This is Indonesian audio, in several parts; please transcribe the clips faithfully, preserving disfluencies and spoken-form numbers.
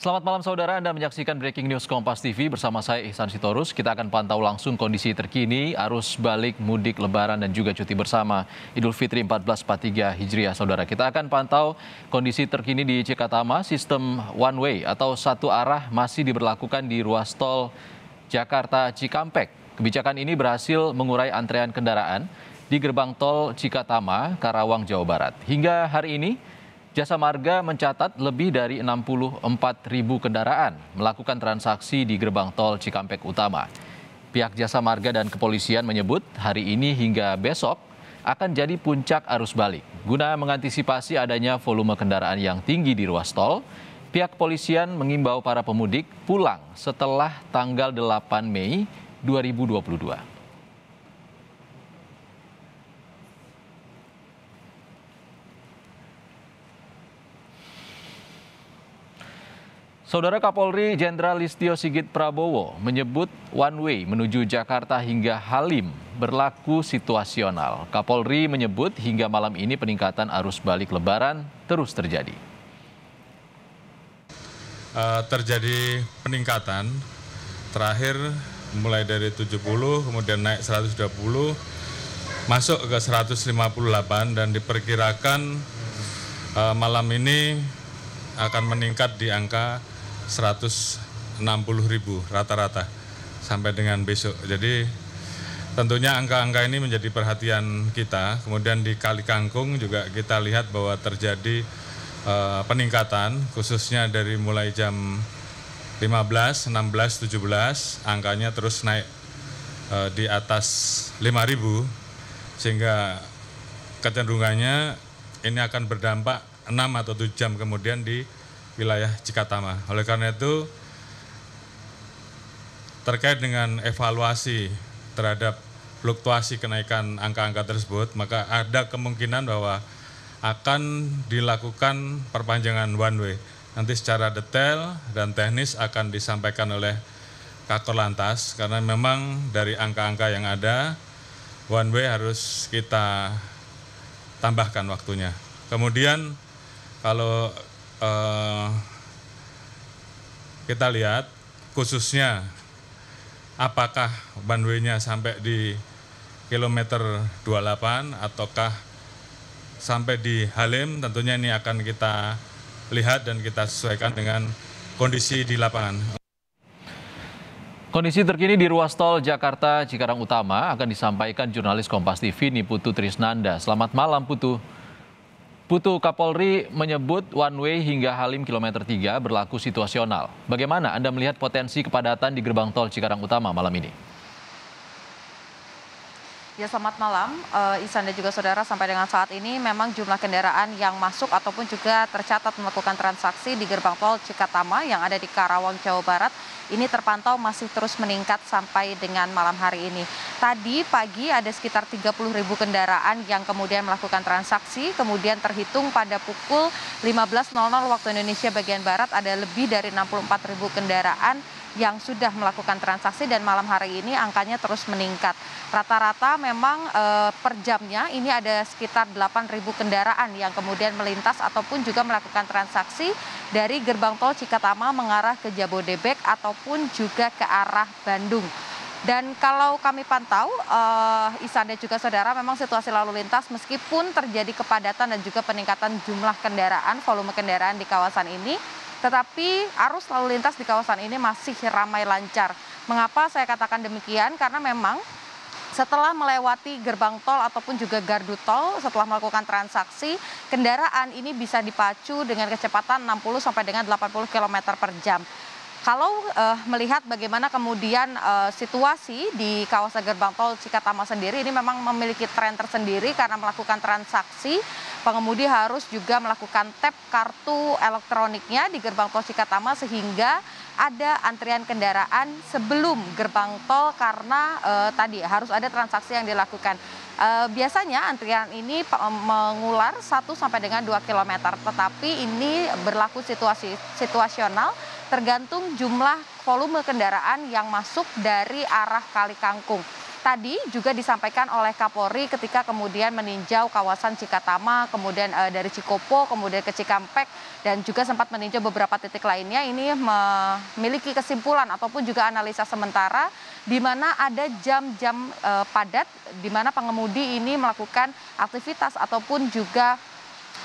Selamat malam saudara, Anda menyaksikan Breaking News Kompas T V bersama saya Ihsan Sitorus. Kita akan pantau langsung kondisi terkini arus balik mudik lebaran dan juga cuti bersama Idul Fitri seribu empat ratus empat puluh tiga Hijriah saudara. Kita akan pantau kondisi terkini di Cikatama, sistem one way atau satu arah masih diberlakukan di ruas tol Jakarta Cikampek. Kebijakan ini berhasil mengurai antrean kendaraan di gerbang tol Cikatama, Karawang, Jawa Barat. Hingga hari ini Jasa Marga mencatat lebih dari enam puluh empat ribu kendaraan melakukan transaksi di gerbang tol Cikampek Utama. Pihak Jasa Marga dan kepolisian menyebut hari ini hingga besok akan jadi puncak arus balik. Guna mengantisipasi adanya volume kendaraan yang tinggi di ruas tol, pihak kepolisian mengimbau para pemudik pulang setelah tanggal delapan Mei dua ribu dua puluh dua. Saudara, Kapolri Jenderal Listyo Sigit Prabowo menyebut one way menuju Jakarta hingga Halim berlaku situasional. Kapolri menyebut hingga malam ini peningkatan arus balik lebaran terus terjadi. Uh, terjadi peningkatan terakhir mulai dari tujuh puluh, kemudian naik seratus dua puluh, masuk ke seratus lima puluh delapan, dan diperkirakan uh, malam ini akan meningkat di angka seratus enam puluh ribu rata-rata sampai dengan besok. Jadi tentunya angka-angka ini menjadi perhatian kita. Kemudian di Kali Kangkung juga kita lihat bahwa terjadi uh, peningkatan, khususnya dari mulai jam lima belas, enam belas, tujuh belas, angkanya terus naik uh, di atas lima ribu, sehingga kecenderungannya ini akan berdampak enam atau tujuh jam kemudian di wilayah Cikatama. Oleh karena itu, terkait dengan evaluasi terhadap fluktuasi kenaikan angka-angka tersebut, maka ada kemungkinan bahwa akan dilakukan perpanjangan one way. Nanti secara detail dan teknis akan disampaikan oleh Kakor Lantas, karena memang dari angka-angka yang ada, one way harus kita tambahkan waktunya. Kemudian kalau Uh, kita lihat khususnya apakah one way-nya sampai di kilometer dua puluh delapan ataukah sampai di Halim, tentunya ini akan kita lihat dan kita sesuaikan dengan kondisi di lapangan. Kondisi terkini di ruas tol Jakarta Cikarang Utama akan disampaikan jurnalis Kompas T V Ni Putu Trisnanda. Selamat malam Putu. Putu, Kapolri menyebut one way hingga Halim kilometer tiga berlaku situasional. Bagaimana Anda melihat potensi kepadatan di gerbang tol Cikarang Utama malam ini? Ya, selamat malam uh, Ihsan dan juga saudara. Sampai dengan saat ini memang jumlah kendaraan yang masuk ataupun juga tercatat melakukan transaksi di gerbang tol Cikatama yang ada di Karawang, Jawa Barat ini terpantau masih terus meningkat sampai dengan malam hari ini. Tadi pagi ada sekitar tiga puluh ribu kendaraan yang kemudian melakukan transaksi, kemudian terhitung pada pukul lima belas nol nol waktu Indonesia bagian Barat ada lebih dari enam puluh empat ribu kendaraan yang sudah melakukan transaksi, dan malam hari ini angkanya terus meningkat. Rata-rata memang e, per jamnya ini ada sekitar delapan ribu kendaraan yang kemudian melintas ataupun juga melakukan transaksi dari gerbang tol Cikatama mengarah ke Jabodebek ataupun juga ke arah Bandung. Dan kalau kami pantau, uh, Ihsan dan juga saudara, memang situasi lalu lintas meskipun terjadi kepadatan dan juga peningkatan jumlah kendaraan, volume kendaraan di kawasan ini, tetapi arus lalu lintas di kawasan ini masih ramai lancar. Mengapa saya katakan demikian? Karena memang setelah melewati gerbang tol ataupun juga gardu tol, setelah melakukan transaksi, kendaraan ini bisa dipacu dengan kecepatan enam puluh sampai dengan delapan puluh kilometer per jam. Kalau uh, melihat bagaimana kemudian uh, situasi di kawasan gerbang tol Cikatama sendiri, ini memang memiliki tren tersendiri karena melakukan transaksi, pengemudi harus juga melakukan tap kartu elektroniknya di gerbang tol Cikatama sehingga ada antrian kendaraan sebelum gerbang tol karena uh, tadi harus ada transaksi yang dilakukan. Uh, biasanya antrian ini mengular satu sampai dengan dua kilometer, tetapi ini berlaku situasi situasional tergantung jumlah volume kendaraan yang masuk dari arah Kali Kangkung. tadi juga disampaikan oleh Kapolri ketika kemudian meninjau kawasan Cikatama, kemudian e, dari Cikopo, kemudian ke Cikampek, dan juga sempat meninjau beberapa titik lainnya. Ini memiliki kesimpulan ataupun juga analisa sementara di mana ada jam-jam e, padat di mana pengemudi ini melakukan aktivitas ataupun juga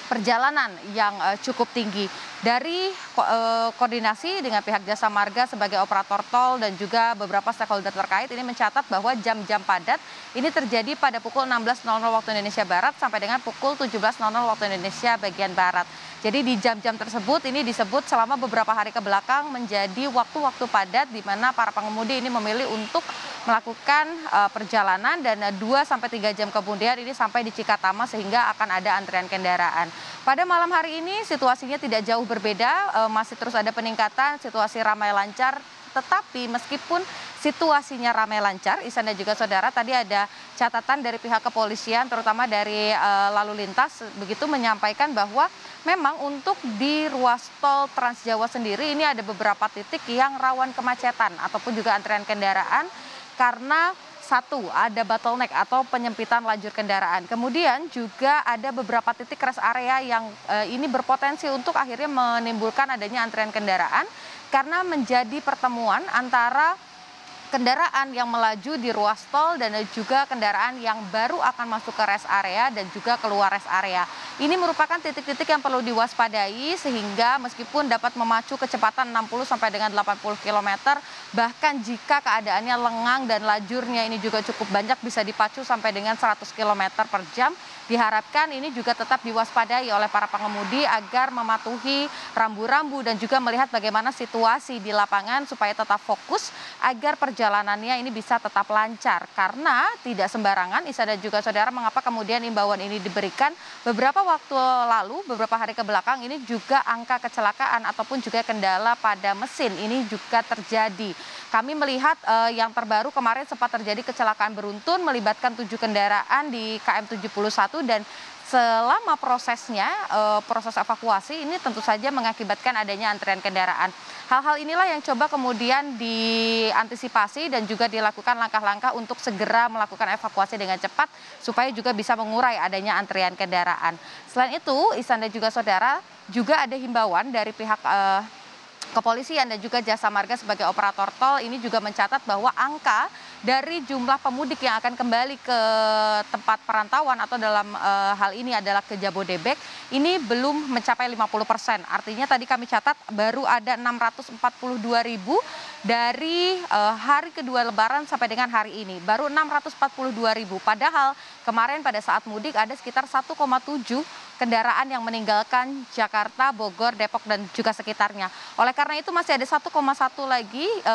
perjalanan yang uh, cukup tinggi. Dari uh, koordinasi dengan pihak Jasa Marga sebagai operator tol dan juga beberapa stakeholder terkait ini mencatat bahwa jam-jam padat ini terjadi pada pukul enam belas waktu Indonesia Barat sampai dengan pukul tujuh belas waktu Indonesia bagian Barat. Jadi di jam-jam tersebut ini disebut selama beberapa hari kebelakang menjadi waktu-waktu padat di mana para pengemudi ini memilih untuk melakukan uh, perjalanan dan uh, dua sampai tiga jam kemudian ini sampai di Cikatama sehingga akan ada antrian kendaraan. Pada malam hari ini situasinya tidak jauh berbeda, uh, masih terus ada peningkatan, situasi ramai lancar. Tetapi meskipun situasinya ramai lancar, Ihsan dan juga saudara, tadi ada catatan dari pihak kepolisian, terutama dari e, lalu lintas, begitu menyampaikan bahwa memang untuk di ruas tol Trans Jawa sendiri ini ada beberapa titik yang rawan kemacetan ataupun juga antrian kendaraan karena satu, ada bottleneck atau penyempitan lajur kendaraan. Kemudian juga ada beberapa titik rest area yang e, ini berpotensi untuk akhirnya menimbulkan adanya antrian kendaraan karena menjadi pertemuan antara kendaraan yang melaju di ruas tol dan juga kendaraan yang baru akan masuk ke rest area dan juga keluar rest area. Ini merupakan titik-titik yang perlu diwaspadai sehingga meskipun dapat memacu kecepatan enam puluh sampai dengan delapan puluh kilometer, bahkan jika keadaannya lengang dan lajurnya ini juga cukup banyak bisa dipacu sampai dengan seratus kilometer per jam, diharapkan ini juga tetap diwaspadai oleh para pengemudi agar mematuhi rambu-rambu dan juga melihat bagaimana situasi di lapangan supaya tetap fokus agar perjalanan Jalanannya ini bisa tetap lancar karena tidak sembarangan. Ihsan dan juga saudara, mengapa kemudian imbauan ini diberikan beberapa waktu lalu, beberapa hari kebelakang ini juga angka kecelakaan ataupun juga kendala pada mesin ini juga terjadi. Kami melihat eh, yang terbaru kemarin sempat terjadi kecelakaan beruntun melibatkan tujuh kendaraan di K M tujuh puluh satu dan selama prosesnya, eh, proses evakuasi ini tentu saja mengakibatkan adanya antrean kendaraan. Hal-hal inilah yang coba kemudian diantisipasi dan juga dilakukan langkah-langkah untuk segera melakukan evakuasi dengan cepat supaya juga bisa mengurai adanya antrian kendaraan. Selain itu, Ihsan dan juga saudara, juga ada himbauan dari pihak eh, kepolisian dan juga Jasa Marga sebagai operator tol ini juga mencatat bahwa angka dari jumlah pemudik yang akan kembali ke tempat perantauan atau dalam e, hal ini adalah ke Jabodebek ini belum mencapai lima puluh persen. Artinya tadi kami catat baru ada enam ratus empat puluh dua ribu dari e, hari kedua Lebaran sampai dengan hari ini. Baru enam ratus empat puluh dua ribu. Padahal kemarin pada saat mudik ada sekitar satu koma tujuh kendaraan yang meninggalkan Jakarta, Bogor, Depok dan juga sekitarnya. Oleh karena itu masih ada satu koma satu lagi e,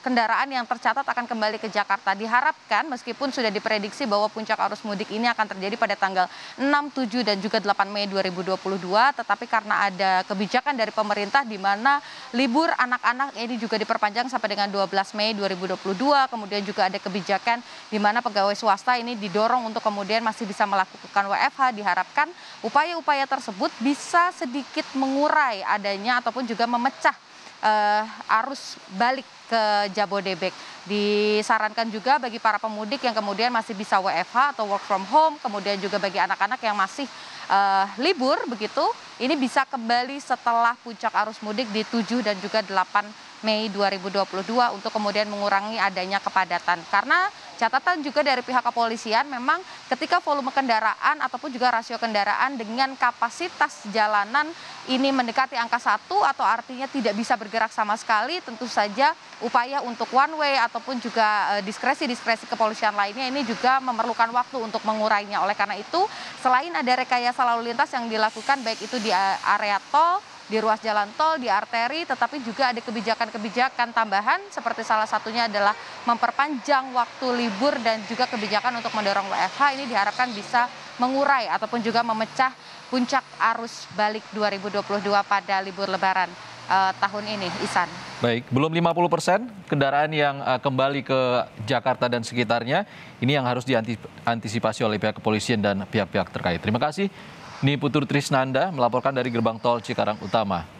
kendaraan yang tercatat akan kembali ke Jakarta. Diharapkan meskipun sudah diprediksi bahwa puncak arus mudik ini akan terjadi pada tanggal enam, tujuh dan juga delapan Mei dua ribu dua puluh dua, tetapi karena ada kebijakan dari pemerintah di mana libur anak-anak ini juga diperpanjang sampai dengan dua belas Mei dua ribu dua puluh dua, kemudian juga ada kebijakan di mana pegawai swasta ini didorong untuk kemudian masih bisa melakukan W F H, diharapkan upaya-upaya tersebut bisa sedikit mengurai adanya ataupun juga memecah Uh, arus balik ke Jabodebek. Disarankan juga bagi para pemudik yang kemudian masih bisa W F H atau work from home, kemudian juga bagi anak-anak yang masih uh, libur begitu, ini bisa kembali setelah puncak arus mudik di tujuh dan juga delapan Mei dua ribu dua puluh dua untuk kemudian mengurangi adanya kepadatan. Karena catatan juga dari pihak kepolisian memang ketika volume kendaraan ataupun juga rasio kendaraan dengan kapasitas jalanan ini mendekati angka satu atau artinya tidak bisa bergerak sama sekali, tentu saja upaya untuk one way ataupun juga diskresi-diskresi kepolisian lainnya ini juga memerlukan waktu untuk mengurainya. Oleh karena itu, selain ada rekayasa lalu lintas yang dilakukan baik itu di area tol, di ruas jalan tol, di arteri, tetapi juga ada kebijakan-kebijakan tambahan seperti salah satunya adalah memperpanjang waktu libur dan juga kebijakan untuk mendorong W F H ini diharapkan bisa mengurai ataupun juga memecah puncak arus balik dua ribu dua puluh dua pada libur Lebaran uh, tahun ini, Ihsan. Baik, belum lima puluh persen kendaraan yang uh, kembali ke Jakarta dan sekitarnya, ini yang harus diantisipasi oleh pihak kepolisian dan pihak-pihak terkait. Terima kasih. Ni Putu Trisnanda melaporkan dari gerbang tol Cikarang Utama.